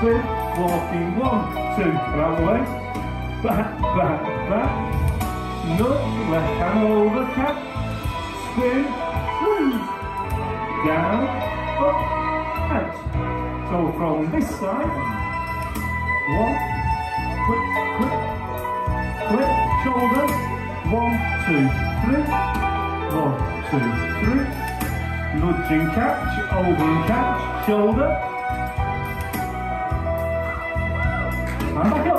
two, walking one, two, that way, back, nut, left hand over cap, spin, squeeze, down, up, out. So from this side, one, quick, shoulder, one, two, three, one, two, three, nudge and catch, over and catch, shoulder, and back.